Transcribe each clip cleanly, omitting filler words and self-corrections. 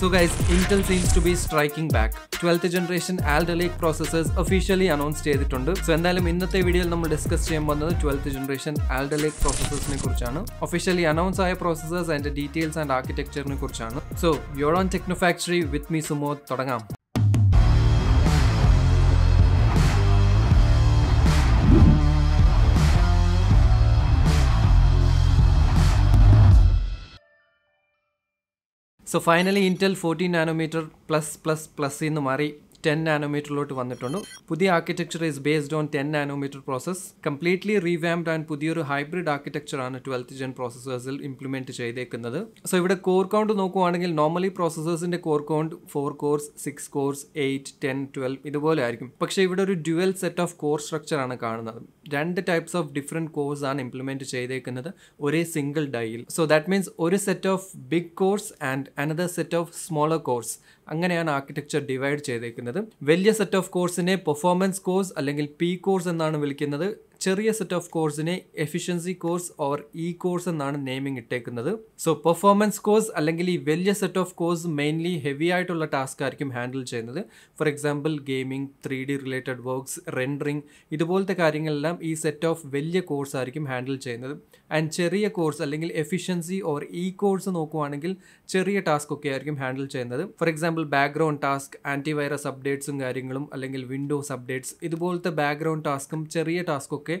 So guys, Intel seems to be striking back. 12th generation Alder Lake processors officially announced ചെയ്തിട്ടുണ്ട്. So എന്തായാലും ഇന്നത്തെ വീഡിയോയിൽ നമ്മൾ discuss ചെയ്യാൻ പോകുന്നത് 12th generation Alder Lake processorsനെ കുറിച്ചാണ്. Officially announced ആയ processors and details and architectureനെ കുറിച്ചാണ്. So you're on Techno Factory with me Sumodh, തുടങ്ങാം. So finally Intel 14nm plus in the mari 10nm lot vannitundu. Pudhi architecture is based on 10nm process, completely revamped and pudhiyoru hybrid architecture aanu 12th gen processors il implement cheyidekkunnathu. So ivide core count nokkuvaanengil normally processors inde core count 4 cores 6 cores 8 10 12 idu pole aayirkum. Pakshe ivide oru dual set of core structure aanu kaanunnathu. Two types of different cores are implemented cheyidekkunnathu ore single die il. So that means one set of big cores and another set of smaller cores. അങ്ങനെയാണ് architecture divide ചെയ്തിരിക്കുന്നത്. വലിയ set of കോഴ്സിനെ performance cores അല്ലെങ്കിൽ P cores എന്നാണ് വിളിക്കുന്നത്. ചെറിയ set of കോഴ്സിനെ efficiency cores or E cores എന്നാണ് നെയിമിംഗ് ഇട്ടേക്കുന്നത്. സോ പെർഫോമൻസ് കോഴ്സ് അല്ലെങ്കിൽ ഈ വലിയ set of cores mainly heavy ആയിട്ടുള്ള ടാസ്ക് ആയിരിക്കും ഹാൻഡിൽ ചെയ്യുന്നത്. For example gaming, 3D related works, rendering, ഇതുപോലത്തെ കാര്യങ്ങളെല്ലാം ഈ സെറ്റ് ഓഫ് വലിയ കോഴ്സ് ആയിരിക്കും ഹാൻഡിൽ ചെയ്യുന്നത്. ആൻഡ് ചെറിയ കോഴ്സ് അല്ലെങ്കിൽ എഫിഷ്യൻസി ഓർ ഇ കോഴ്സ് നോക്കുവാണെങ്കിൽ ചെറിയ ടാസ്ക് ഒക്കെ ആയിരിക്കും ഹാൻഡിൽ ചെയ്യുന്നത്. For example background task, antivirus അപ്ഡേറ്റ്സും കാര്യങ്ങളും അല്ലെങ്കിൽ വിൻഡോസ് അപ്ഡേറ്റ്സ്, ഇതുപോലത്തെ ബാക്ക്ഗ്രൗണ്ട് ടാസ്കും ചെറിയ ടാസ്കും ഒക്കെ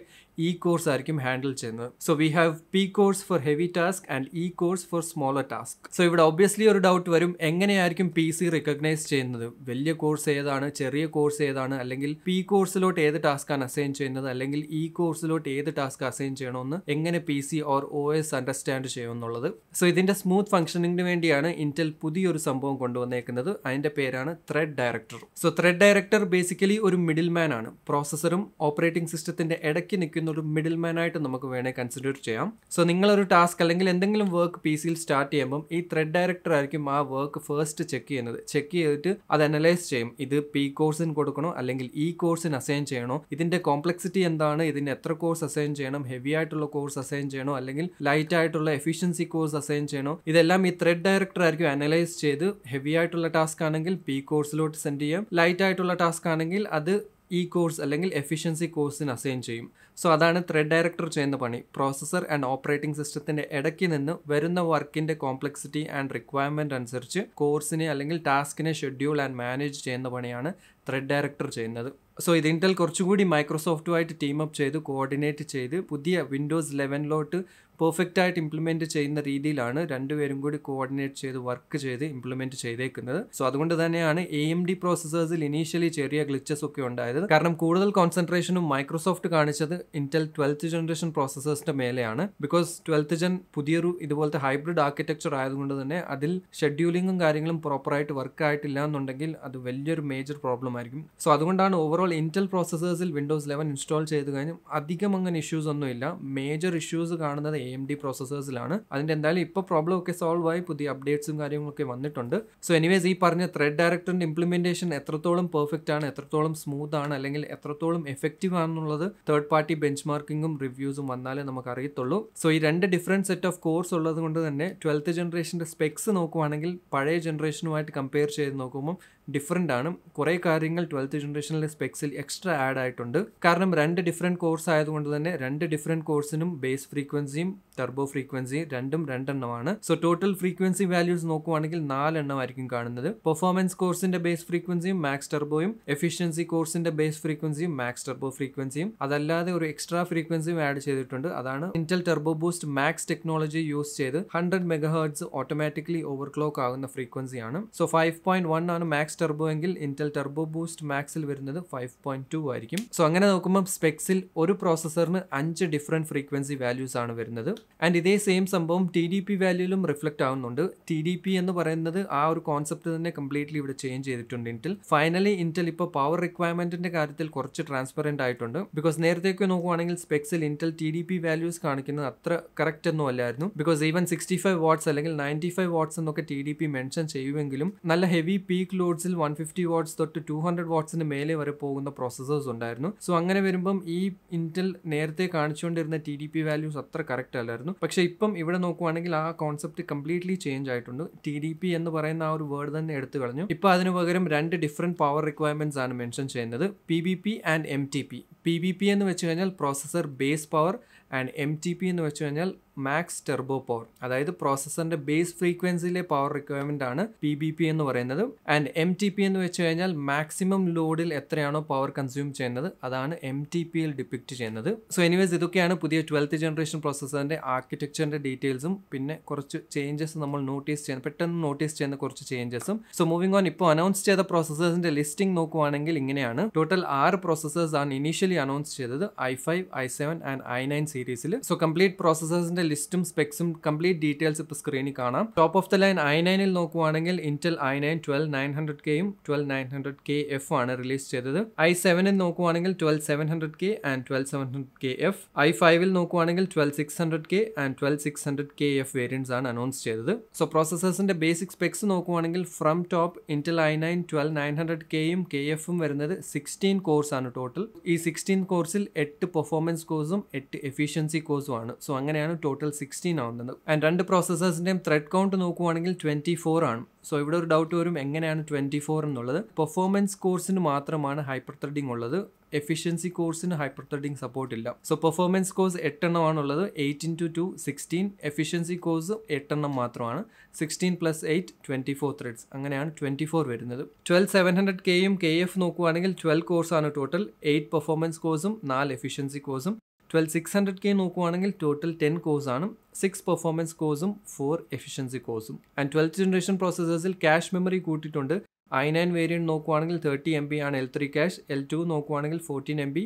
ഈ കോഴ്സ് ആയിരിക്കും ഹാൻഡിൽ ചെയ്യുന്നത്. So we have P cores for heavy task and E cores for smaller task. So ഇവിടെ ഒബ്വിയസ്ലി ഒരു ഡൗട്ട് വരും, എങ്ങനെയായിരിക്കും പി സി റെക്കഗ്നൈസ് ചെയ്യുന്നത്? വലിയ കോഴ്സ് ഏതാണ്, ചെറിയ കോഴ്സ് ഏതാണ്, അല്ലെങ്കിൽ പി കോഴ്സിലോട്ട് ഏത് ടാസ്ക്കാണ് അസൈൻ ചെയ്യുന്നത്, അല്ലെങ്കിൽ ഇ കോഴ്സിലോട്ട് ഏത് ടാസ്ക് അസൈൻ ചെയ്യണമെന്ന് എങ്ങനെ P C or O S understand ചെയ്യുമെന്നുള്ളത്. സോ ഇതിൻ്റെ സ്മൂത്ത് ഫംഗ്ഷനിങ്ങിന് വേണ്ടിയാണ് ഇൻറ്റൽ പുതിയൊരു സംഭവം കൊണ്ടുവന്നേക്കുന്നത്. അതിൻ്റെ പേരാണ് Thread Director. So Thread Director basically ഒരു മിഡിൽ മാൻ ആണ്. പ്രോസസ്സറും ഓപ്പറേറ്റിംഗ് സിസ്റ്റത്തിൻ്റെ ഇടയ്ക്ക് നിൽക്കുന്ന ഒരു മിഡിൽ മാൻ ആയിട്ട് നമുക്ക് വേണേൽ കൺസിഡർ ചെയ്യാം. സോ നിങ്ങളൊരു ടാസ്ക് അല്ലെങ്കിൽ എന്തെങ്കിലും വർക്ക് പി സിയിൽ സ്റ്റാർട്ട് ചെയ്യുമ്പം ഈ Thread Director ആയിരിക്കും ആ വർക്ക് ഫസ്റ്റ് ചെക്ക് ചെയ്യുന്നത്. ചെക്ക് ചെയ്തിട്ട് അത് അനലൈസ് ചെയ്യും. ഇത് പി കോഴ്സിന് കൊടുക്കണോ അല്ലെങ്കിൽ ഈ കോഴ്സിന് അസൈൻ ചെയ്യണോ, ഇതിൻ്റെ കോംപ്ലക്സിറ്റി എന്താണ്, ഇതിന് എത്ര കോഴ്സ് അസൈൻ ചെയ്യണം, ഹെവി ആയിട്ടുള്ള കോഴ്സ് അസൈൻ ചെയ്യണോ അല്ലെങ്കിൽ ലൈറ്റ് ആയിട്ടുള്ള എഫിഷ്യൻസി കോഴ്സ് അസൈൻ ചെയ്യണോ, ഇതെല്ലാം ഈ Thread Director ആയിരിക്കും അനലൈസ് ചെയ്ത് ഹെവി ആയിട്ടുള്ള ടാസ്ക് ആണെങ്കിൽ പി കോഴ്സിലോട്ട് സെൻഡ് ചെയ്യും, ലൈറ്റ് ആയിട്ടുള്ള ടാസ്ക് ആണെങ്കിൽ അത് ഈ കോഴ്സ് അല്ലെങ്കിൽ എഫിഷ്യൻസി കോഴ്സിന് അസൈൻ ചെയ്യും. സോ അതാണ് Thread Director ചെയ്യുന്ന പണി. പ്രോസസ്സർ ആൻഡ് ഓപ്പറേറ്റിംഗ് സിസ്റ്റത്തിൻ്റെ ഇടയ്ക്ക് നിന്ന് വരുന്ന വർക്കിൻ്റെ കോംപ്ലക്സിറ്റി ആൻഡ് റിക്വയർമെൻറ്റ് അനുസരിച്ച് കോഴ്സിനെ അല്ലെങ്കിൽ ടാസ്കിനെ ഷെഡ്യൂൾ ആൻഡ് മാനേജ് ചെയ്യുന്ന പണിയാണ് Thread Director ചെയ്യുന്നത്. സോ ഇത് ഇൻറ്റൽ കുറച്ചുകൂടി മൈക്രോസോഫ്റ്റുമായിട്ട് ടീമപ്പ് ചെയ്ത് കോർഡിനേറ്റ് ചെയ്ത് പുതിയ വിൻഡോസ് 11ലോട്ട് പെർഫെക്റ്റായിട്ട് ഇംപ്ലിമെൻറ്റ് ചെയ്യുന്ന രീതിയിലാണ് രണ്ടുപേരും കൂടി കോർഡിനേറ്റ് ചെയ്ത് വർക്ക് ചെയ്ത് ഇംപ്ലിമെൻറ്റ് ചെയ്തേക്കുന്നത്. സോ അതുകൊണ്ട് തന്നെയാണ് AMD പ്രോസസ്സേഴ്സിൽ ഇനീഷ്യലി ചെറിയ ഗ്ലിച്ചസ് ഒക്കെ ഉണ്ടായത്. കാരണം കൂടുതൽ കോൺസെൻട്രേഷനും മൈക്രോസോഫ്റ്റ് കാണിച്ചത് ഇൻറ്റൽ 12th ജനറേഷൻ പ്രോസസ്സേഴ്സിൻ്റെ മേലെയാണ്. ബിക്കോസ് 12th ജൻ പുതിയൊരു ഇതുപോലത്തെ ഹൈബ്രിഡ് ആർക്കിടെക്ചർ ആയതുകൊണ്ട് തന്നെ അതിൽ ഷെഡ്യൂളിങ്ങും കാര്യങ്ങളും പ്രോപ്പറായിട്ട് വർക്ക് ആയിട്ടില്ല എന്നുണ്ടെങ്കിൽ അത് വലിയൊരു മേജർ പ്രോബ്ലം ആയിരിക്കും. സോ അതുകൊണ്ടാണ് ഓവറോൾ ഇൻറ്റൽ പ്രോസസ്സേഴ്സിൽ വിൻഡോസ് 11 ഇൻസ്റ്റാൾ ചെയ്ത് കഴിഞ്ഞാൽ അധികം അങ്ങനെ ഇഷ്യൂസ് ഒന്നുമില്ല. മേജർ ഇഷ്യൂസ് കാണുന്നത് AMD പ്രോസസ്സേഴ്സിലാണ്. അതിൻ്റെ എന്തായാലും ഇപ്പോൾ പ്രോബ്ലം ഒക്കെ സോൾവ് ആയി, പുതിയ അപ്ഡേറ്റ്സും കാര്യങ്ങളൊക്കെ വന്നിട്ടുണ്ട്. സോ എനിവേസ് ഈ പറഞ്ഞ Thread Directorൻ്റെ ഇംപ്ലിമെൻറ്റേഷൻ എത്രത്തോളം പെർഫെക്റ്റ് ആണ്, എത്രത്തോളം സ്മൂത്ത് ആണ് അല്ലെങ്കിൽ എത്രത്തോളം എഫക്റ്റീവ് ആണെന്നുള്ളത് തേർഡ് പാർട്ടി ബെഞ്ച് മാർക്കിങ്ങും റിവ്യൂസും വന്നാലേ നമുക്ക് അറിയത്തുള്ളൂ. സോ ഈ രണ്ട് ഡിഫറൻറ്റ് സെറ്റ് ഓഫ് കോഴ്സ് ഉള്ളത് കൊണ്ട് തന്നെ 12th ജനറേഷൻ്റെ സ്പെക്സ് നോക്കുവാണെങ്കിൽ പഴയ ജനറേഷനുമായിട്ട് കമ്പയർ ചെയ്ത് നോക്കുമ്പോൾ ഡിഫറൻ്റ് ആണ്. കുറേ കാര്യങ്ങൾ 12th ജനറേഷനിലെ സ്പെക്സിൽ എക്സ്ട്രാ ആഡ് ആയിട്ടുണ്ട്. കാരണം രണ്ട് ഡിഫറൻറ്റ് കോഴ്സ് ആയതുകൊണ്ട് തന്നെ രണ്ട് ഡിഫറൻറ്റ് കോഴ്സിനും ബേസ് ഫ്രീക്വൻസിയും ടർബോ ഫ്രീക്വൻസി രണ്ടും രണ്ടെണ്ണമാണ്. സോ ടോട്ടൽ ഫ്രീക്വൻസി വാല്യൂസ് നോക്കുവാണെങ്കിൽ 4 എണ്ണമായിരിക്കും കാണുന്നത്. പെർഫോമൻസ് കോഴ്സിന്റെ ബേസ് ഫ്രീക്വൻസിയും മാക്സ് ടർബോയും, എഫിഷ്യൻസി കോഴ്സിന്റെ ബേസ് ഫ്രീക്വൻസിയും മാക്സ് ടർബോ ഫ്രീക്വൻസിയും, അതല്ലാതെ ഒരു എക്സ്ട്രാ ഫ്രീക്വൻസിയും ആഡ് ചെയ്തിട്ടുണ്ട്. അതാണ് Intel Turbo Boost Max technology use ചെയ്ത് 100 MHz ഓട്ടോമാറ്റിക്കലി ഓവർക്ലോക്ക് ആകുന്ന ഫ്രീക്വൻസിയാണ്. സോ 5.1 ആണ് മാക്സ് ടർബോ എങ്കിൽ Intel Turbo Boost Maxൽ വരുന്നത് 5.2 ആയിരിക്കും. സോ അങ്ങനെ നോക്കുമ്പോൾ സ്പെക്സിൽ ഒരു പ്രോസസറിന് 5 ഡിഫറെന്റ് ഫ്രീക്വൻസി വാല്യൂസ് ആണ് വരുന്നത്. ആൻഡ് ഇതേ സെയിം സംഭവം TDP വാല്യൂലും റിഫ്ലക്റ്റ് ആവുന്നുണ്ട്. TDP എന്ന് പറയുന്നത് ആ ഒരു കോൺസെപ്റ്റ് തന്നെ കംപ്ലീറ്റ്ലി ഇവിടെ ചേഞ്ച് ചെയ്തിട്ടുണ്ട് ഇൻറ്റൽ. ഫൈനലി ഇൻറ്റൽ ഇപ്പോൾ പവർ റിക്വയർമെൻറ്റിൻ്റെ കാര്യത്തിൽ കുറച്ച് ട്രാൻസ്പെറൻറ്റ് ആയിട്ടുണ്ട്. ബിക്കോസ് നേരത്തേക്ക് നോക്കുവാണെങ്കിൽ സ്പെക്സിൽ ഇൻറ്റൽ TDP വാല്യൂസ് കാണിക്കുന്നത് അത്ര കറക്റ്റ് ഒന്നും അല്ലായിരുന്നു. ബിക്കോസ് ഈവൻ 65 വാട്ട്സ് അല്ലെങ്കിൽ 95 വാട്ട്സ് എന്നൊക്കെ TDP മെൻഷൻ ചെയ്യുമെങ്കിലും നല്ല ഹെവി പീക്ക് ലോഡ്സ് റേഞ്ചിൽ 150 watts തൊട്ട് 200 wattsന് മേലെ വരെ പോകുന്ന പ്രോസസേഴ്സ് ഉണ്ടായിരുന്നു. സോ അങ്ങനെ വരുമ്പം ഈ ഇന്റൽ നേരത്തെ കാണിച്ചുകൊണ്ടിരുന്ന ടി ഡി പി വാല്യൂസ് അത്ര കറക്റ്റ് അല്ലായിരുന്നു. പക്ഷേ ഇപ്പം ഇവിടെ നോക്കുവാണെങ്കിൽ ആ കോൺസെപ്റ്റ് കംപ്ലീറ്റ്ലി ചേഞ്ച് ആയിട്ടുണ്ട്. ടി ഡി പി എന്ന് പറയുന്ന ആ ഒരു വേർഡ് തന്നെ എടുത്തു കളഞ്ഞു. ഇപ്പം അതിനു പകരം രണ്ട് ഡിഫറെൻറ്റ് പവർ റിക്വയർമെൻറ്റ്സ് ആണ് മെൻഷൻ ചെയ്യുന്നത്, P B P and M T P. P B P എന്ന് വെച്ച് കഴിഞ്ഞാൽ processor base power and M T P എന്ന് വെച്ച് കഴിഞ്ഞാൽ മാക്സ് ടെർബോ പവർ, അതായത് പ്രോസസറിന്റെ ബേസ് ഫ്രീക്വൻസിയിലെ പവർ റിക്വയർമെന്റ് ആണ് പി ബി പി എന്ന് പറയുന്നത്. ആൻഡ് എം ടി പി എന്ന് വെച്ച് കഴിഞ്ഞാൽ മാക്സിമം ലോഡിൽ എത്രയാണോ പവർ കൺസ്യൂം ചെയ്യുന്നത് അതാണ് എം ടി പിയിൽ ഡിപ്പിക്റ്റ് ചെയ്യുന്നത്. സോ എനിവേസ് ഇതൊക്കെയാണ് പുതിയ 12th ജനറേഷൻ പ്രോസസറിന്റെ ആർക്കിടെക്ചറിന്റെ ഡീറ്റെയിൽസും പിന്നെ കുറച്ച് ചേഞ്ചസ് നമ്മൾ നോട്ടീസ് ചെയ്യുന്ന കുറച്ച് ചേഞ്ചസും. സോ മൂവിംഗ് ഓൺ, ഇപ്പോൾ അനൗൺസ് ചെയ്ത പ്രോസസേഴ്സിന്റെ ലിസ്റ്റിംഗ് നോക്കുവാണെങ്കിൽ ഇങ്ങനെയാണ്. ടോട്ടൽ 6 പ്രോസസേഴ്സ് ആണ് ഇനീഷ്യലി അനൗൺസ് ചെയ്തത്, i5, i7 and i9 സീരീസിൽ. സോ കംപ്ലീറ്റ് പ്രോസസേഴ്സിന്റെ ലിസ്റ്റും സ്പെക്സും കംപ്ലീറ്റ് ഡീറ്റെയിൽസ് ഇപ്പോൾ സ്ക്രീനിൽ കാണാം. ടോപ്പ് ഓഫ് ദ ലൈൻ i9ൽ നോക്കുവാണെങ്കിൽ ഇന്റൽ i9 12900Kയും 12900KF ആണ് റിലീസ് ചെയ്തത്. i7ൽ നോക്കുവാണെങ്കിൽ 12700K and 12700KF. i5ൽ നോക്കുവാണെങ്കിൽ 12600K and 12600KF വേരിയൻസ് ആണ് അനൗൺസ് ചെയ്തത്. സോ പ്രോസസേഴ്സിന്റെ ബേസിക് സ്പെക്സ് നോക്കുവാണെങ്കിൽ ഫ്രം ടോപ്പ് ഇന്റൽ i9 12900Kയും KFഉം വരുന്നത് 16 കോഴ്സ് ആണ് ടോട്ടൽ. ഈ 16 കോഴ്സിൽ 8 പെർഫോമൻസ് കോഴ്സും 8 എഫിഷ്യൻസി കോഴ്സും ആണ്. സോ അങ്ങനെയാണ് ടോട്ടൽ 16 ആവുന്നത്. ആൻഡ് രണ്ട് പ്രോസസേഴ്സിൻ്റെയും ത്രെഡ് കൗണ്ട് നോക്കുവാണെങ്കിൽ 24 ആണ്. സോ ഇവിടെ ഒരു ഡൗട്ട് വരും, എങ്ങനെയാണ് 24 എന്നുള്ളത്? പെർഫോമൻസ് കോഴ്സിന് മാത്രമാണ് ഹൈപ്പർ ത്രെഡിംഗ് ഉള്ളത്, എഫിഷ്യൻസി കോഴ്സിന് ഹൈപ്പർ ത്രെഡിംഗ് സപ്പോർട്ട് ഇല്ല. സോ പെർഫോമൻസ് കോഴ്സ് 8 ആണുള്ളത്, 8 × 2 16. എഫിഷ്യൻസി കോഴ്സ് 8 മാത്രമാണ്, 16 + 8 24 ത്രെഡ്സ്, അങ്ങനെയാണ് 24 വരുന്നത്. 12700Kയും KF നോക്കുവാണെങ്കിൽ 12 കോഴ്സാണ് ടോട്ടൽ, 8 പെർഫോമൻസ് കോഴ്സും 4 എഫിഷ്യൻസി കോഴ്സും. 12600K നോക്കുവാണെങ്കിൽ ടോട്ടൽ 10 കോഴ്സ് ആണ്, 6 പെർഫോമൻസ് കോഴ്സും 4 എഫിഷ്യൻസി കോഴ്സും. ആൻഡ് 12th ജനറേഷൻ പ്രോസസേഴ്സിൽ ക്യാഷ് മെമ്മറി കൂട്ടിയിട്ടുണ്ട്. i9 വേരിയൻറ്റ് നോക്കുവാണെങ്കിൽ 30 MB ആണ് L3 ക്യാഷ്, L2 നോക്കുവാണെങ്കിൽ 14 MB,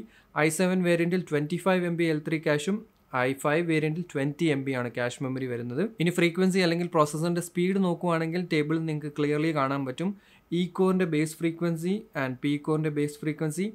i7 വേരിയൻറ്റിൽ 25 MB L3 ക്യാഷും i5 വേരിയൻറ്റിൽ 20 MB ആണ് ക്യാഷ് മെമ്മറി വരുന്നത്. ഇനി ഫ്രീക്വൻസി അല്ലെങ്കിൽ പ്രോസസറിൻ്റെ സ്പീഡ് നോക്കുവാണെങ്കിൽ ടേബിളിൽ നിങ്ങൾക്ക് ക്ലിയർലി കാണാൻ പറ്റും. ഇ കോറിൻ്റെ ബേസ് ഫ്രീക്വൻസി ആൻഡ് പി കോറിൻ്റെ ബേസ് ഫ്രീക്വൻസി,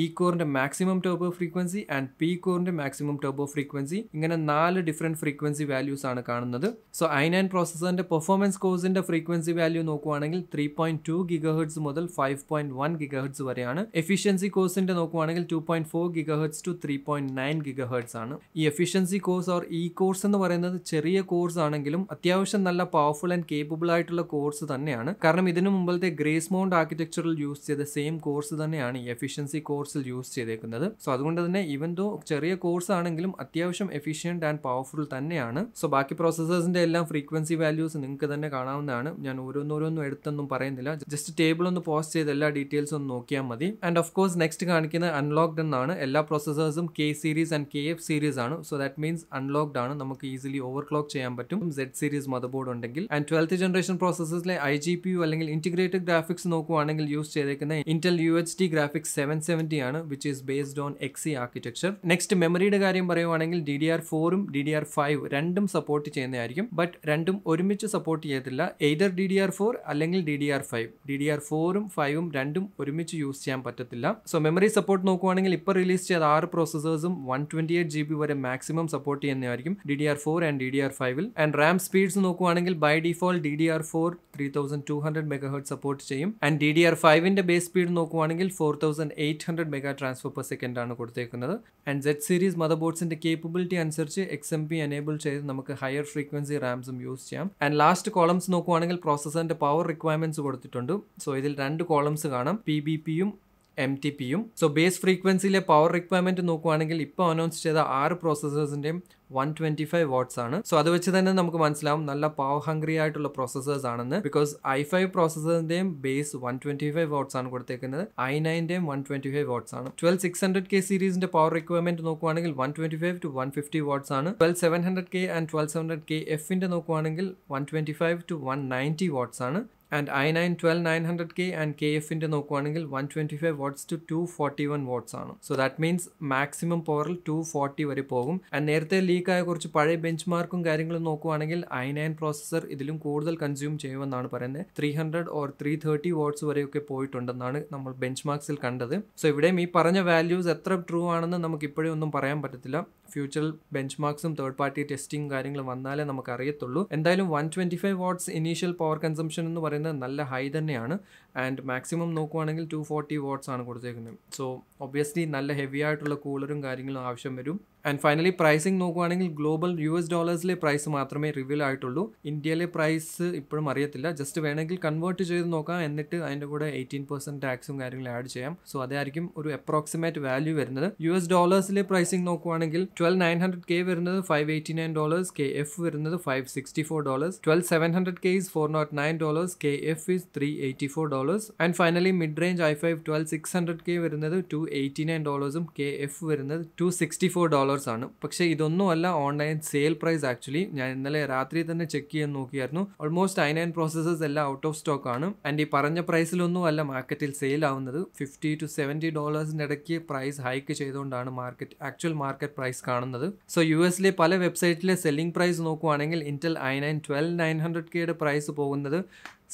ഇ കോറിൻ്റെ maximum turbo frequency and P കോറിൻ്റെ മാക്സിമം ടർബോ ഫ്രീക്വൻസി, ഇങ്ങനെ 4 ഡിഫറെൻറ്റ് ഫ്രീക്വൻസി വാല്യൂസ് ആണ് കാണുന്നത്. സോ i9 പ്രോസസറിൻ്റെ പെർഫോമൻസ് കോഴ്സിൻ്റെ ഫ്രീക്വൻസി വാല്യൂ നോക്കുവാണെങ്കിൽ 3.2 GHz മുതൽ 5.1 GHz വരെയാണ്. എഫിഷ്യൻസി കോഴ്സിൻ്റെ നോക്കുവാണെങ്കിൽ 2.4 GHz ടു 3.9 GHz ആണ്. ഈ efficiency cores or E cores എന്ന് പറയുന്നത് ചെറിയ കോഴ്സ് ആണെങ്കിലും അത്യാവശ്യം നല്ല പവർഫുൾ ആൻഡ് കേപ്പബിൾ ആയിട്ടുള്ള കോഴ്സ് തന്നെയാണ്. കാരണം ഇതിനു മുമ്പത്തെ ഗ്രേസ് മൗണ്ട് ആർക്കിടെക്ചറിൽ യൂസ് ചെയ്ത സെയിം കോഴ്സ് തന്നെയാണ് ഈ എഫിഷ്യൻസി കോഴ്സിൽ യൂസ് ചെയ്തേക്കുന്നത്. സോ അതുകൊണ്ട് തന്നെ ഇവൻ ദോ ചെറിയ കോഴ്സ് ആണെങ്കിലും അത്യാവശ്യം എഫിഷ്യൻറ്റ് ആൻഡ് പവർഫുൾ തന്നെയാണ്. സോ ബാക്കി പ്രോസസേഴ്സിൻ്റെ എല്ലാം ഫ്രീക്വൻസി വാല്യൂസ് നിങ്ങൾക്ക് തന്നെ കാണാവുന്നതാണ്. ഞാൻ ഓരോന്നോരോന്നും എടുത്തൊന്നും പറയുന്നില്ല, ജസ്റ്റ് ടേബിൾ ഒന്ന് പോസ്റ്റ് ചെയ്ത് എല്ലാ ഡീറ്റെയിൽസും ഒന്ന് നോക്കിയാൽ മതി. ആൻഡ് ഓഫ് കോഴ്സ് നെക്സ്റ്റ് കാണിക്കുന്ന അൺലോക്ഡ് എന്നാണ്. എല്ലാ പ്രോസസേഴ്സും K series and KF series ആണ്. സോ ദാറ്റ് മീൻസ് അൺലോക്ഡ് ആണ്, നമുക്ക് ഈസിലി ഓവർക്ലോക്ക് ചെയ്യാൻ പറ്റും Z സീരീസ് മദർ ബോർഡ് ഉണ്ടെങ്കിൽ. ആൻഡ് 12th ജനറേഷൻ പ്രോസസേഴ്സിലെ IGPU അല്ലെങ്കിൽ ഇൻറ്റിഗ്രേറ്റഡ് ഗ്രാഫിക്സ് നോക്കുവാണെങ്കിൽ യൂസ് ചെയ്തേക്കുന്ന Intel UHD Graphics 770 ആണ്, which is based on XE architecture. Next മെമ്മറിയുടെ കാര്യം പറയുവാണെങ്കിൽ DDR4ഉം DDR5 രണ്ടും സപ്പോർട്ട് ചെയ്യുന്നതായിരിക്കും. ബട്ട് രണ്ടും ഒരുമിച്ച് സപ്പോർട്ട് ചെയ്യത്തില്ല, either DDR4 അല്ലെങ്കിൽ DDR5. DDR4ഉം 5ഉം രണ്ടും ഒരുമിച്ച് യൂസ് ചെയ്യാൻ പറ്റത്തില്ല. സോ മെമ്മറി സപ്പോർട്ട് നോക്കുവാണെങ്കിൽ ഇപ്പോൾ റിലീസ് ചെയ്ത 6 പ്രോസസേഴ്സും 128 GB വരെ മാക്സിമം സപ്പോർട്ട് ചെയ്യുന്നതായിരിക്കും DDR4 ആൻഡ് DDR5ൽ. ആൻഡ് റാം സ്പീഡ്സ് നോക്കുവാണെങ്കിൽ by default DDR4 3200 MHz support ചെയ്യും. ആൻഡ് DDR5ന്റെ ബേസ് സ്പീഡ് നോക്കുവാണെങ്കിൽ 4800 MT/s ആണ് കൊടുത്തേക്കുന്നത്. ആൻഡ് Z സീരീസ് മദർ ബോർഡ്സിന്റെ കേപ്പബിലിറ്റി അനുസരിച്ച് XMP എനേബിൾ ചെയ്ത് നമുക്ക് ഹയർ ഫ്രീക്വൻസി റാംസും യൂസ് ചെയ്യാം. ആൻഡ് ലാസ്റ്റ് കോളംസ് നോക്കുവാണെങ്കിൽ പ്രോസസറിന്റെ പവർ റിക്വയർമെന്റ്സ് കൊടുത്തിട്ടുണ്ട്. സോ ഇതിൽ 2 കോളംസ് കാണാം, PBPയും MTPയും. സോ ബേസ് ഫ്രീക്വൻസിയിലെ പവർ റിക്വയർമെന്റ് നോക്കുവാണെങ്കിൽ ഇപ്പോൾ അനൗൺസ് ചെയ്ത 6 പ്രോസസേഴ്സിന്റെയും 125 watts ആണ്. സോ അത് വെച്ച് തന്നെ നമുക്ക് മനസ്സിലാവും നല്ല പവർ ഹംഗ്രി ആയിട്ടുള്ള പ്രോസസേഴ്സ് ആണെന്ന്. ബിക്കോസ് i5 പ്രോസസേഴ്സിന്റെയും ബേസ് 125 watts ആണ് കൊടുത്തേക്കുന്നത്, i9ന്റെയും 125 watts ആണ്. 12600K സീരീസിന്റെ പവർ റിക്വയർമെന്റ് നോക്കുവാണെങ്കിൽ 125 to 150 watts ആണ്. 12700K ആൻഡ് 12700KF നോക്കുവാണെങ്കിൽ 125 to 190 watts ആണ്. ആൻഡ് i9 12900K ആൻഡ് KFന്റെ നോക്കുവാണെങ്കിൽ 125 watts ടു 241 watts ആണ്. സോ ദാറ്റ് മീൻസ് മാക്സിമം പവറിൽ 240 വരെ പോകും. ആൻഡ് നേരത്തെ ലീക്കായ കുറച്ച് പഴയ ബെഞ്ച് മാർക്കും കാര്യങ്ങളും നോക്കുവാണെങ്കിൽ i9 പ്രോസസർ ഇതിലും കൂടുതൽ കൺസ്യൂം ചെയ്യുമെന്നാണ് പറയുന്നത്. 300 or 330 watts വരെയൊക്കെ പോയിട്ടുണ്ടെന്നാണ് നമ്മൾ ബെഞ്ച് മാർക്സിൽ കണ്ടത്. സോ ഇവിടെയും ഈ പറഞ്ഞ വാല്യൂസ് എത്ര ട്രൂ ആണെന്ന് നമുക്ക് ഇപ്പോഴും ഒന്നും പറയാൻ പറ്റത്തില്ല. ഫ്യൂച്ചറിൽ ബെഞ്ച് മാർക്സും തേർഡ് പാർട്ടി ടെസ്റ്റിംഗ് കാര്യങ്ങൾ വന്നാലേ നമുക്ക് അറിയത്തുള്ളൂ. എന്തായാലും 125 watts ഇനീഷ്യൽ പവർ കൺസംഷൻ എന്ന് പറയുന്നത് നല്ല ഹൈ തന്നെയാണ്. and maximum 240 watts. So obviously nalla heavy aayittulla cooler um karyangalum avashyam varum. And finally pricing global US dollars le price maatrame reveal aayitullu. India le price ippozhum ariyathilla, just venengil convert cheyidu nokka, ennittu adinte kude 18% tax um karyangal add cheyam. So adayirikkum oru approximate value varunathu. US dollars le pricing nokkuanengil 12900k varunathu $589, KF varunathu $564, 12700k is $409, KF is $384. And finally mid-range i5 12600K വരുന്നത് $289 ഉം KF വരുന്നത് $264 ആണ്. പക്ഷേ ഇതൊന്നും അല്ല online sale price. Actually ഞാൻ ഇന്നലെ രാത്രി തന്നെ ചെക്ക് ചെയ്യാൻ നോക്കിയായിരുന്നു. ഓൾമോസ്റ്റ് i9 പ്രോസസേഴ്സ് എല്ലാം ഔട്ട് ഓഫ് സ്റ്റോക്ക് ആണ്. ആൻഡ് ഈ പറഞ്ഞ പ്രൈസിലൊന്നും അല്ല മാർക്കറ്റിൽ സെയിൽ ആവുന്നത്. $50 to $70 ഇടയ്ക്ക് പ്രൈസ് ഹൈക്ക് ചെയ്തുകൊണ്ടാണ് മാർക്കറ്റ് ആക്ച്വൽ മാർക്കറ്റ് പ്രൈസ് കാണുന്നത്. സോ യുഎസിലെ പല വെബ്സൈറ്റിലെ സെല്ലിംഗ് പ്രൈസ് നോക്കുകയാണെങ്കിൽ ഇന്റൽ i9 12900Kയുടെ പ്രൈസ് പോകുന്നത്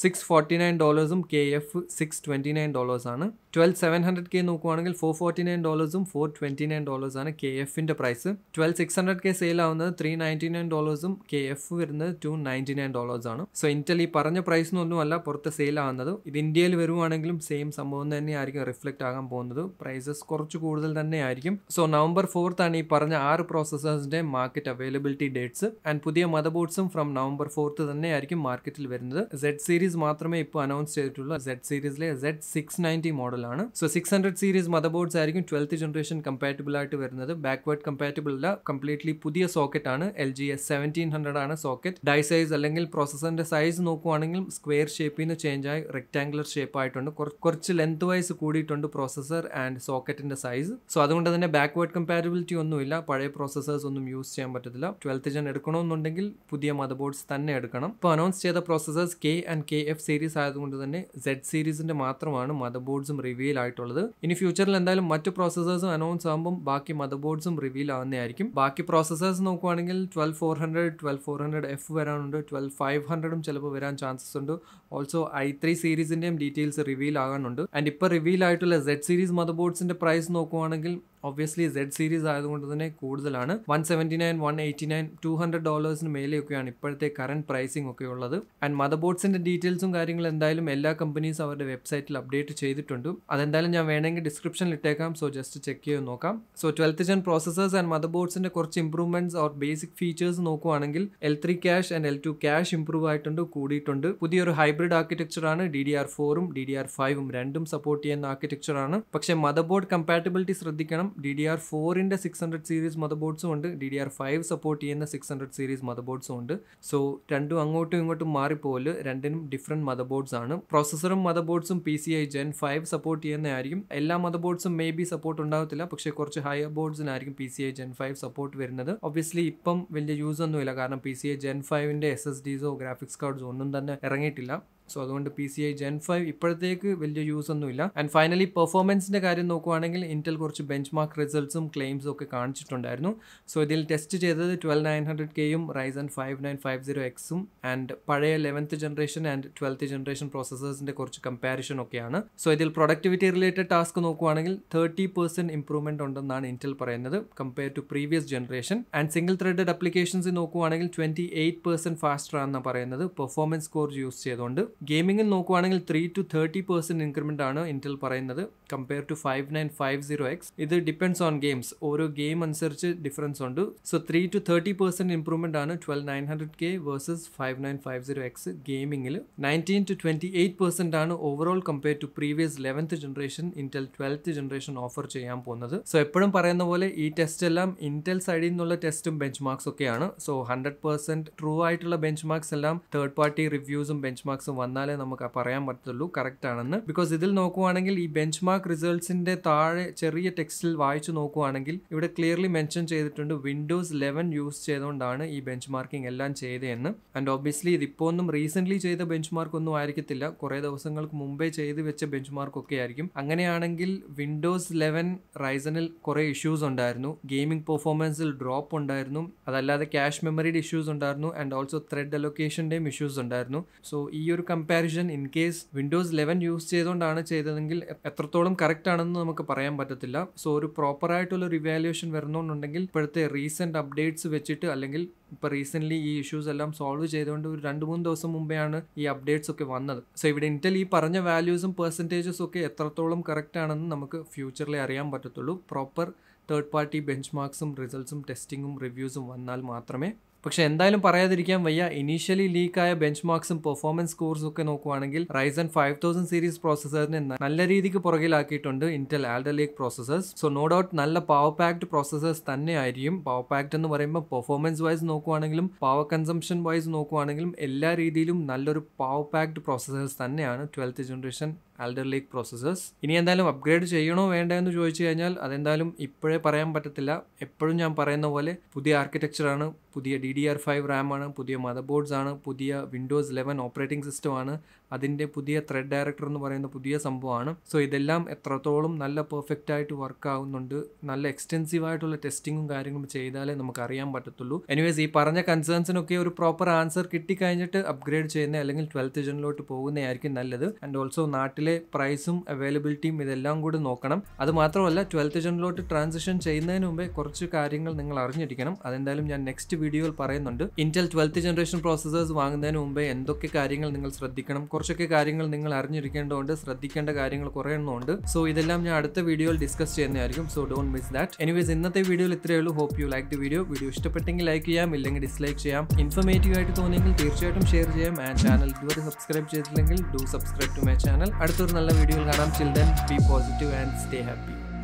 $649 um KF $629 aanu. 12700K nokkuvanengil $449 um $429 aanu KF inde price. 12600K sale avunathu $399 um KF varunathu $299 aanu. So Intel ee paranja price nonnum alla portha sale avunathu. Idu India il veruvanengilum same sambhavam thanne aayirikkum reflect aagan povunnathu. Prices korchu koodal thanne aayirikkum. So November 4th aanu ee paranja 6 processors inde market availability dates, and pudiya motherboards um from November 4th thanne aayirikkum marketil varunathu. Z series മാത്രമേ ഇപ്പോൾ announce ചെയ്തിട്ടുള്ളൂ. Z സീരീസിലെ Z690 മോഡലാണ്. So 600 series മദർബോർഡ്സ് ആയിരിക്കും 12th generation compatible ആയിട്ട് വരുന്നത്. Backward compatible അല്ല, completely പുതിയ സോക്കറ്റ് ആണ്. LGA 1700 ആണ് സോക്കറ്റ്. ഡൈ സൈസ് അല്ലെങ്കിൽ പ്രോസസറിന്റെ സൈസ് നോക്കുവാണെങ്കിൽ സ്ക്വയർ ഷേപ്പിൽ നിന്ന് ചേഞ്ച് ആയി റെക്ടാങ്കുലർ ഷേപ്പ് ആയിട്ടുണ്ട്. കുറച്ച് ലെങ്ത് വൈസ് കൂടിയിട്ടുണ്ട് പ്രോസസർ ആൻഡ് സോക്കറ്റിന്റെ സൈസ്. സോ അതുകൊണ്ട് തന്നെ ബാക്ക്വേർഡ് കമ്പാറ്റബിലിറ്റി ഒന്നുമില്ല. പഴയ പ്രോസസേഴ്സ് ഒന്നും യൂസ് ചെയ്യാൻ പറ്റത്തില്ല. 12th ജൻ എടുക്കണമെന്നുണ്ടെങ്കിൽ പുതിയ മദർബോർഡ്സ് തന്നെ എടുക്കണം. ഇപ്പോൾ അനൗൺസ് ചെയ്ത processors K and KF series ആയതുകൊണ്ട് തന്നെ Z സീരീസിന്റെ മാത്രമാണ് മദർബോർഡ്സും റിവീൽ ആയിട്ടുള്ളത്. ഇനി ഫ്യൂച്ചറിൽ എന്തായാലും മറ്റ് പ്രോസസേഴ്സും അനൗൺസ് ആകുമ്പോൾ ബാക്കി മദർബോർഡ്സും റിവീൽ ആവുന്നതായിരിക്കും. ബാക്കി പ്രോസസേഴ്സ് നോക്കുവാണെങ്കിൽ 12400 F വരാനുണ്ട്. 12500 ചിലപ്പോൾ വരാൻ ചാൻസസ് ഉണ്ട്. ഓൾസോ i3 സീരീസിന്റെയും ഡീറ്റെയിൽസ് റിവീൽ ആകാനുണ്ട്. ആൻഡ് ഇപ്പോൾ റിവീൽ ആയിട്ടുള്ള Z സീരീസ് മദർബോർഡ്സിന്റെ പ്രൈസ് നോക്കുവാണെങ്കിൽ ഒബ്വിയസ്ലി Z സീരീസ് ആയതുകൊണ്ട് തന്നെ കൂടുതലാണ്. $179, $189, $200 മേലെയൊക്കെയാണ് ഇപ്പോഴത്തെ കറന്റ് പ്രൈസിംഗ് ഒക്കെ ഉള്ളത്. ആൻഡ് മദർബോർഡ്സിന്റെ ഡീറ്റെയിൽസും കാര്യങ്ങളും എന്തായാലും എല്ലാ കമ്പനീസ് അവരുടെ വെബ്സൈറ്റിൽ അപ്ഡേറ്റ് ചെയ്തിട്ടുണ്ട്. അതെന്തായാലും ഞാൻ വേണമെങ്കിൽ ഡിസ്ക്രിപ്ഷനിൽ ഇട്ടേക്കാം. സോ ജസ്റ്റ് ചെക്ക് ചെയ്ത് നോക്കാം. So 12th gen processors and മദർബോർഡ്സിന്റെ കുറച്ച് ഇംപ്രൂവ്മെന്റ്സ് ഓർ ബേസിക് ഫീച്ചേഴ്സ് നോക്കുവാണെങ്കിൽ L3 cash and L2 cash improve ആയിട്ടുണ്ട്, കൂടിയിട്ടുണ്ട്. പുതിയൊരു ഹൈബ്രിഡ് ആർക്കിടെക്ചറാണ്. DDR4 ഉം DDR5 ഉം രണ്ടും സപ്പോർട്ട് ചെയ്യുന്ന ആർക്കിടെക്ചറാണ്. പക്ഷേ മദർബോർഡ് കമ്പാറ്റബിലിറ്റി ശ്രദ്ധിക്കണം. DDR4ന്റെ 600 സീരീസ് മദർബോർഡ്സും ഉണ്ട്, DDR5 സപ്പോർട്ട് ചെയ്യുന്ന 600 സീരീസ് മദർബോർഡ്സും ഉണ്ട്. സോ രണ്ടും അങ്ങോട്ടും ഇങ്ങോട്ടും മാറിപ്പോല്, രണ്ടിനും ഡിഫറെന്റ് മദർബോർഡ്സ് ആണ്. പ്രോസസറും മദർബോർഡ്സും PCI Gen 5 സപ്പോർട്ട് ചെയ്യുന്നതായിരിക്കും. എല്ലാ മദർബോർഡ്സും മേ ബി സപ്പോർട്ട് ഉണ്ടാവത്തില്ല, പക്ഷേ കുറച്ച് ഹയർ ബോർഡ്സിനായിരിക്കും PCI Gen 5 സപ്പോർട്ട് വരുന്നത്. ഒബ്വിയസ്ലി ഇപ്പം വലിയ യൂസ് ഒന്നുമില്ല, കാരണം PCI Gen 5ന്റെ SSDസോ ഗ്രാഫിക്സ് കാർഡ്സോ ഒന്നും തന്നെ ഇറങ്ങിയിട്ടില്ല. സോ അതുകൊണ്ട് PCI Gen 5 ഇപ്പോഴത്തേക്ക് വലിയ യൂസ് ഒന്നുമില്ല. ആൻഡ് ഫൈനലി പെർഫോമൻസിൻ്റെ കാര്യം നോക്കുവാണെങ്കിൽ ഇന്റൽ കുറച്ച് ബെഞ്ച് മാർക്ക് റിസൾട്ട്സും ക്ലെയിംസും ഒക്കെ കാണിച്ചിട്ടുണ്ടായിരുന്നു. സോ ഇതിൽ ടെസ്റ്റ് ചെയ്തത് 12900Kയും Ryzen 5950Xഉം ആൻഡ് പഴയ 11th generation and 12th generation പ്രോസസേഴ്സിൻ്റെ കുറച്ച് കമ്പാരിഷൻ ഒക്കെയാണ്. സോ ഇതിൽ പ്രൊഡക്ടിവിറ്റി റിലേറ്റഡ് ടാസ്ക് നോക്കുവാണെങ്കിൽ 30% ഇംപ്രൂവ്മെൻറ്റ് ഉണ്ടെന്നാണ് ഇന്റൽ പറയുന്നത് compare to previous generation. And single threaded applications നോക്കുവാണെങ്കിൽ 28% ഫാസ്റ്റർ ആണെന്ന് പറയുന്നത് പെർഫോമൻസ് സ്കോർ യൂസ് ചെയ്തുകൊണ്ട്. ഗെയിമിങ്ങിൽ നോക്കുവാണെങ്കിൽ 3 to 30% ഇൻക്രിമെന്റ് ആണ് ഇന്റൽ പറയുന്നത് കമ്പയർ ടു 5950X. ഇത് ഡിപ്പെൻഡ്സ് ഓൺ ഗെയിംസ്, ഓരോ ഗെയിം അനുസരിച്ച് ഡിഫറൻസ് ഉണ്ട്. സോ 3 to 30% ഇംപ്രൂവ്മെന്റ് ആണ് 12900K വേഴ്സസ് 5950X ഗെയിമിങ്ങിൽ. 19 to 28% ആണ് overall compare to previous 11th generation Intel 12th generation offer ചെയ്യാൻ പോകുന്നത്. സോ എപ്പോഴും പറയുന്ന പോലെ ഈ ടെസ്റ്റ് എല്ലാം ഇന്റൽ സൈഡിൽ നിന്നുള്ള ടെസ്റ്റും ബെഞ്ച് മാർക്സ് ഒക്കെയാണ്. സോ 100% ട്രൂ ആയിട്ടുള്ള ബെഞ്ച് മാർക്സ് എല്ലാം തേർഡ് പാർട്ടി റിവ്യൂസും ബെഞ്ച് മാർക്സും വന്നാലേ നമുക്ക് പറയാൻ പറ്റത്തുള്ളൂ കറക്റ്റ് ആണെന്ന്. ബിക്കോസ് ഇതിൽ നോക്കുവാണെങ്കിൽ ഈ ബെഞ്ച് മാർക്ക് റിസൾട്ട്സിന്റെ താഴെ ചെറിയ ടെക്സ്റ്റിൽ വായിച്ചു നോക്കുവാണെങ്കിൽ ഇവിടെ ക്ലിയർലി മെൻഷൻ ചെയ്തിട്ടുണ്ട് വിൻഡോസ് 11 യൂസ് ചെയ്തുകൊണ്ടാണ് ഈ ബെഞ്ച് മാർക്കിംഗ് എല്ലാം ചെയ്തതെന്ന്. ആൻഡ് ഒബ്വിയസ്ലി ഇതിപ്പോൾ ഒന്നും റീസെന്റ്ലി ചെയ്ത ബെഞ്ച് മാർക്ക് ഒന്നും ആയിരിക്കത്തില്ല, കുറേ ദിവസങ്ങൾക്ക് മുമ്പേ ചെയ്ത് വെച്ച ബെഞ്ച് മാർക്ക് ഒക്കെ ആയിരിക്കും. അങ്ങനെയാണെങ്കിൽ വിൻഡോസ് 11 റൈസനിൽ കുറേ ഇഷ്യൂസ് ഉണ്ടായിരുന്നു, ഗെയിമിംഗ് പെർഫോമൻസിൽ ഡ്രോപ്പ് ഉണ്ടായിരുന്നു, അതല്ലാതെ ക്യാഷ് മെമ്മറിയുടെ ഇഷ്യൂസ് ഉണ്ടായിരുന്നു, ആൻഡ് ഓൾസോ ത്രെഡ് അലൊക്കേഷൻ്റെയും ഇഷ്യൂസ് ഉണ്ടായിരുന്നു. സോ ഈ ഒരു comparison in case Windows 11 use ചെയ്തുകൊണ്ടാണ് ചെയ്തതെങ്കിൽ എത്രത്തോളം കറക്റ്റ് ആണെന്ന് നമുക്ക് പറയാൻ പറ്റത്തില്ല. സോ ഒരു പ്രോപ്പർ ആയിട്ടുള്ള ഒരു ഇവാലുവേഷൻ വരണോന്നുണ്ടെങ്കിൽ ഇപ്പോഴത്തെ റീസെന്റ് അപ്ഡേറ്റ്സ് വെച്ചിട്ട് അല്ലെങ്കിൽ ഇപ്പോൾ റീസെൻ്റ്ലി ഈ ഇഷ്യൂസ് എല്ലാം സോൾവ് ചെയ്തുകൊണ്ട് ഒരു 2-3 ദിവസം മുമ്പെയാണ് ഈ അപ്ഡേറ്റ്സ് ഒക്കെ വന്നത്. സോ ഇവിടെ ഇന്റൽ ഈ പറഞ്ഞ വാല്യൂസും പെർസെൻറ്റേജസും ഒക്കെ എത്രത്തോളം കറക്റ്റ് ആണെന്ന് നമുക്ക് ഫ്യൂച്ചറിൽ അറിയാൻ പറ്റത്തുള്ളൂ. പ്രോപ്പർ തേർഡ് പാർട്ടി ബെഞ്ച് മാർക്സും റിസൾട്ട്സും ടെസ്റ്റിങ്ങും റിവ്യൂസും വന്നാൽ മാത്രമേ. പക്ഷെ എന്തായാലും പറയാതിരിക്കാൻ വയ്യ, ഇനീഷ്യലി ലീക്കായ ബെഞ്ച് മാർക്സും പെർഫോമൻസ് സ്കോർസും ഒക്കെ നോക്കുവാണെങ്കിൽ റൈസൺ 5000 സീരീസ് പ്രോസസ്സറിനെ നല്ല രീതിക്ക് പുറകിലാക്കിയിട്ടുണ്ട് Intel Alder Lake processors. So no doubt നല്ല പവർ പാക്ഡ് പ്രോസസ്സേഴ്സ് തന്നെ ആയിരിക്കും. പവർ പാക്ഡ് എന്ന് പറയുമ്പോൾ പെർഫോമൻസ് വൈസ് നോക്കുവാണെങ്കിലും പവർ കൺസംഷൻ വൈസ് നോക്കുവാണെങ്കിലും എല്ലാ രീതിയിലും നല്ലൊരു പവർ പാക്ഡ് പ്രോസസ്സേഴ്സ് തന്നെയാണ് 12th generation alder Lake processors. ഇനി എന്തായാലും അപ്ഗ്രേഡ് ചെയ്യണോ വേണ്ട എന്ന് ചോദിച്ചു കഴിഞ്ഞാൽ അതെന്തായാലും ഇപ്പോഴേ പറയാൻ പറ്റത്തില്ല. എപ്പോഴും ഞാൻ പറയുന്ന പോലെ പുതിയ ആർക്കിടെക്ചറാണ്, പുതിയ DDR5 റാം ആണ്, പുതിയ മദർ ബോർഡ്സ് ആണ്, പുതിയ വിൻഡോസ് 11 ഓപ്പറേറ്റിംഗ് സിസ്റ്റം ആണ്, അതിൻ്റെ പുതിയ ത്രെഡ് ഡയറക്ടർ എന്ന് പറയുന്ന പുതിയ സംഭവമാണ്. സോ ഇതെല്ലാം എത്രത്തോളം നല്ല പെർഫെക്റ്റ് ആയിട്ട് വർക്ക് ആവുന്നുണ്ട്, നല്ല എക്സ്റ്റെൻസീവായിട്ടുള്ള ടെസ്റ്റിങ്ങും കാര്യങ്ങളും ചെയ്താലേ നമുക്ക് അറിയാൻ പറ്റത്തുള്ളൂ. എനിവേസ് ഈ പറഞ്ഞ കൺസേൺസിനൊക്കെ ഒരു പ്രോപ്പർ ആൻസർ കിട്ടിക്കഴിഞ്ഞിട്ട് അപ്ഗ്രേഡ് ചെയ്യുന്ന അല്ലെങ്കിൽ 12th generation പോകുന്നതായിരിക്കും നല്ലത്. ആൻഡ് ഓൾസോ നാട്ടിലെ പ്രൈസും അവൈലബിലിറ്റിയും ഇതെല്ലാം കൂടി നോക്കണം. അത് മാത്രമല്ല 12th generation ട്രാൻസിഷൻ ചെയ്യുന്നതിന് മുമ്പേ കുറച്ച് കാര്യങ്ങൾ നിങ്ങൾ അറിഞ്ഞിരിക്കണം. അതെന്തായാലും ഞാൻ നെക്സ്റ്റ് വീഡിയോയിൽ പറയുന്നുണ്ട്. ഇന്റൽ 12th generation പ്രോസസ്സേഴ്സ് വാങ്ങുന്നതിന് മുമ്പേ എന്തൊക്കെ കാര്യങ്ങൾ നിങ്ങൾ ശ്രദ്ധിക്കണം, കുറച്ചൊക്കെ കാര്യങ്ങൾ നിങ്ങൾ അറിഞ്ഞിരിക്കേണ്ടതുണ്ട്, ശ്രദ്ധിക്കേണ്ട കാര്യങ്ങൾ കുറേ എണ്ണമുണ്ട്. സോ ഇതെല്ലാം ഞാൻ അടുത്ത വീഡിയോയിൽ ഡിസ്കസ് ചെയ്യുന്നതായിരിക്കും. So don't miss that. Anyways ഇന്നത്തെ വീഡിയോയിൽ ഇത്രയേ ഉള്ളൂ. Hope you like the video. Video ഇഷ്ടപ്പെട്ടെങ്കിൽ ലൈക്ക് ചെയ്യാം, ഇല്ലെങ്കിൽ ഡിസ്ലൈക്ക് ചെയ്യാം. ഇൻഫോർമേറ്റീവ് ആയിട്ട് തോന്നിയെങ്കിൽ തീർച്ചയായിട്ടും ഷെയർ ചെയ്യാം. ആൻഡ് ചാനൽ ഇതുവരെ സബ്സ്ക്രൈബ് ചെയ്തില്ലെങ്കിൽ do subscribe to my channel. അടുത്തൊരു നല്ല വീഡിയോയിൽ കാണാം. Chill then be positive and stay happy.